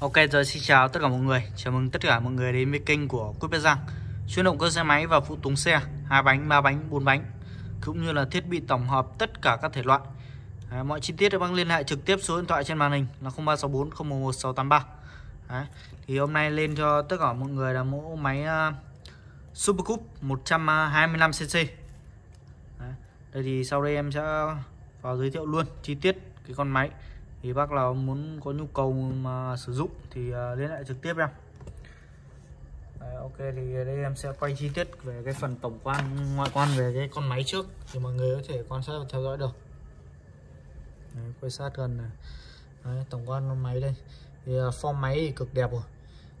Ok, giờ xin chào tất cả mọi người. Chào mừng tất cả mọi người đến với kênh của Quyết Bắc Giang. Chuyên động cơ xe máy và phụ tùng xe, 2 bánh, 3 bánh, 4 bánh, cũng như là thiết bị tổng hợp tất cả các thể loại. Mọi chi tiết các bạn liên hệ trực tiếp số điện thoại trên màn hình là 0364011683. Thì hôm nay lên cho tất cả mọi người là mẫu máy Super Cub 125cc. Đây thì sau đây em sẽ vào giới thiệu luôn chi tiết cái con máy. Thì bác nào muốn có nhu cầu mà sử dụng thì liên hệ trực tiếp em. Đấy, ok, thì đây em sẽ quay chi tiết về cái phần tổng quan, ngoại quan về cái con máy trước thì mọi người có thể quan sát và theo dõi được. Đấy, quay sát gần này. Đấy, tổng quan con máy đây. Thì form máy thì cực đẹp rồi.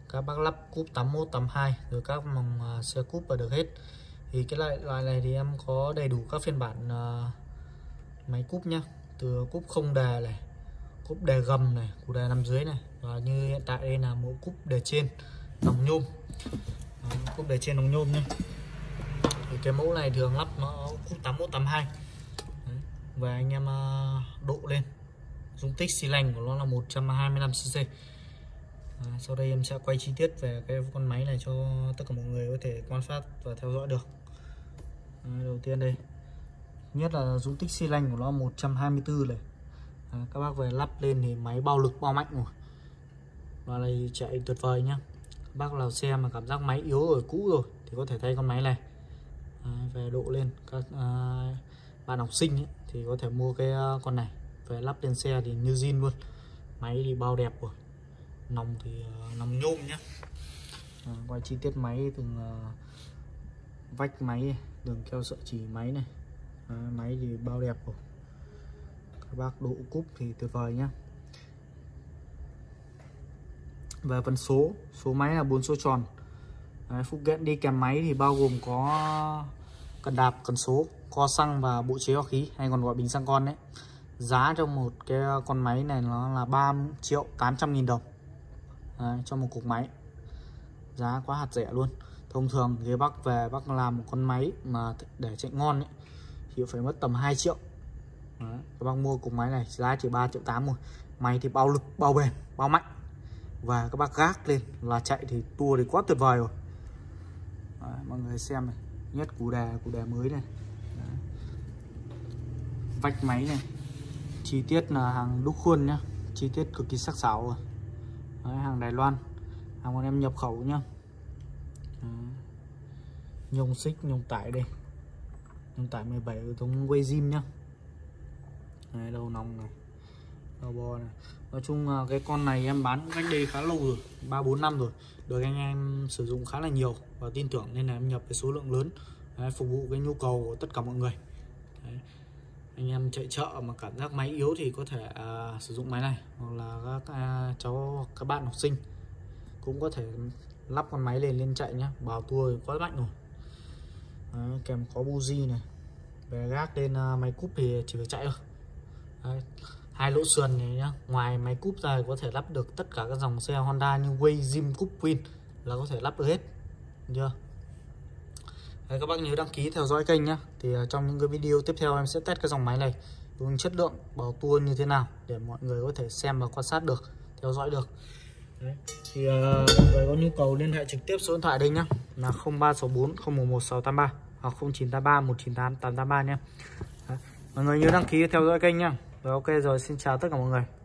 Các bác lắp cúp 81, 82 rồi các mòng xe cúp là được hết. Thì cái loại này thì em có đầy đủ các phiên bản máy cúp nhá. Từ cúp không đề này, cúp đề gầm này, cúp đề nằm dưới này, và như hiện tại đây là mẫu cúp đề trên đồng nhôm. Cúp đề trên đồng nhôm nhé. Thì cái mẫu này thường lắp nó cúp 81, 82. Đấy. Và anh em độ lên. Dung tích xi lanh của nó là 125cc. Sau đây em sẽ quay chi tiết về cái con máy này cho tất cả mọi người có thể quan sát và theo dõi được. Đầu tiên đây, nhất là dung tích xi lanh của nó 124 này. Các bác về lắp lên thì máy bao lực bao mạnh rồi, và này chạy tuyệt vời nhá. Các bác nào xe mà cảm giác máy yếu rồi, cũ rồi thì có thể thay con máy này. Về độ lên các bạn học sinh ấy, thì có thể mua cái con này về lắp lên xe thì như zin luôn. Máy thì bao đẹp rồi, nòng thì nòng nhôm nhá. Quay chi tiết máy, từng vách máy, đường keo sợi chỉ máy này. Máy thì bao đẹp rồi, các bác độ cúp thì tuyệt vời nhá. Về phần số máy là 4 số tròn. Phụ kiện đi kèm máy thì bao gồm có cần đạp, cần số, co xăng và bộ chế hoa khí, hay còn gọi bình xăng con đấy. Giá trong một cái con máy này nó là 3.800.000 đồng cho một cục máy, giá quá hạt rẻ luôn. Thông thường ghế bác về bác làm một con máy mà để chạy ngon ấy, thì phải mất tầm 2 triệu. Đấy, các bác mua cục máy này giá chỉ 3.800.000 thôi. Máy thì bao lực, bao bền, bao mạnh, và các bác gác lên là chạy thì tua thì quá tuyệt vời rồi. Đấy, mọi người xem này, nhất củ đề mới này. Đấy, vách máy này, chi tiết là hàng đúc khuôn nhá, chi tiết cực kỳ sắc sảo rồi. Đấy, hàng Đài Loan, hàng bọn em nhập khẩu nhá. Nhông xích, nhông tải đây, nhông tải 17 hệ thống quay zim nhá. Đấy, đầu nòng này, đầu bò này. Nói chung cái con này em bán cách đây khá lâu rồi, 3-4 năm rồi, được anh em sử dụng khá là nhiều và tin tưởng nên là em nhập cái số lượng lớn. Đấy, phục vụ cái nhu cầu của tất cả mọi người. Đấy, anh em chạy chợ mà cảm giác máy yếu thì có thể sử dụng máy này, hoặc là các cháu, các bạn học sinh cũng có thể lắp con máy lên chạy nhá, bảo tua quá mạnh rồi. Đấy, kèm có buji này, về gác lên máy cúp thì chỉ phải chạy thôi. Đấy, 2 lỗ sườn này nhá, ngoài máy cúp ra có thể lắp được tất cả các dòng xe Honda như Way, Jim, Cup, Win là có thể lắp được hết, được chưa? Đấy, các bác nhớ đăng ký theo dõi kênh nhé. Thì trong những cái video tiếp theo em sẽ test cái dòng máy này, đúng chất lượng, bảo tua như thế nào để mọi người có thể xem và quan sát được, theo dõi được. Đấy, thì mọi người có nhu cầu liên hệ trực tiếp số điện thoại đây nhá, là 0364011683 hoặc 0983198883 nhé. Mọi người nhớ đăng ký theo dõi kênh nhá. Rồi, ok, rồi xin chào tất cả mọi người.